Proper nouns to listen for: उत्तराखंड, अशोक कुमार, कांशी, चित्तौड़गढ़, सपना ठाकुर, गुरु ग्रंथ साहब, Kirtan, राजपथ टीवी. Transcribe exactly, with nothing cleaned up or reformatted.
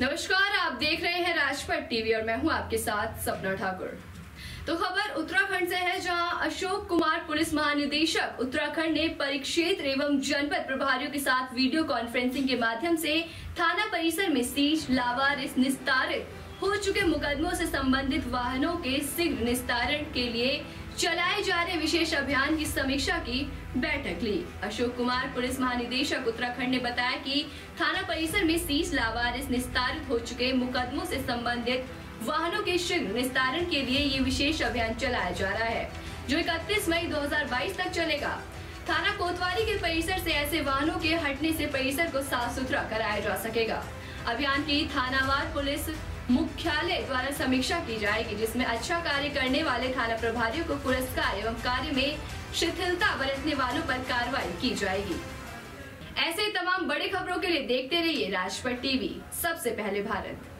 नमस्कार, आप देख रहे हैं राजपथ टीवी और मैं हूं आपके साथ सपना ठाकुर। तो खबर उत्तराखंड से है, जहां अशोक कुमार पुलिस महानिदेशक उत्तराखंड ने परिक्षेत्र एवं जनपद प्रभारियों के साथ वीडियो कॉन्फ्रेंसिंग के माध्यम से थाना परिसर में सीज, लावारिस निस्तारित हो चुके मुकदमों से संबंधित वाहनों के शीघ्र निस्तारण के लिए चलाए जा रहे विशेष अभियान की समीक्षा की बैठक ली। अशोक कुमार पुलिस महानिदेशक उत्तराखंड ने बताया कि थाना परिसर में सीज, लावारिस निस्तारित हो चुके मुकदमों से संबंधित वाहनों के शीघ्र निस्तारण के लिए ये विशेष अभियान चलाया जा रहा है, जो इकतीस मई दो हजार बाईस तक चलेगा। थाना कोतवाली के परिसर से ऐसे वाहनों के हटने से परिसर को साफ सुथरा कराया जा सकेगा। अभियान की थानावार पुलिस मुख्यालय द्वारा समीक्षा की जाएगी, जिसमें अच्छा कार्य करने वाले थाना प्रभारियों को पुरस्कार एवं कार्य में शिथिलता बरतने वालों पर कार्रवाई की जाएगी। ऐसे तमाम बड़ी खबरों के लिए देखते रहिए राजपथ टीवी, सबसे पहले भारत।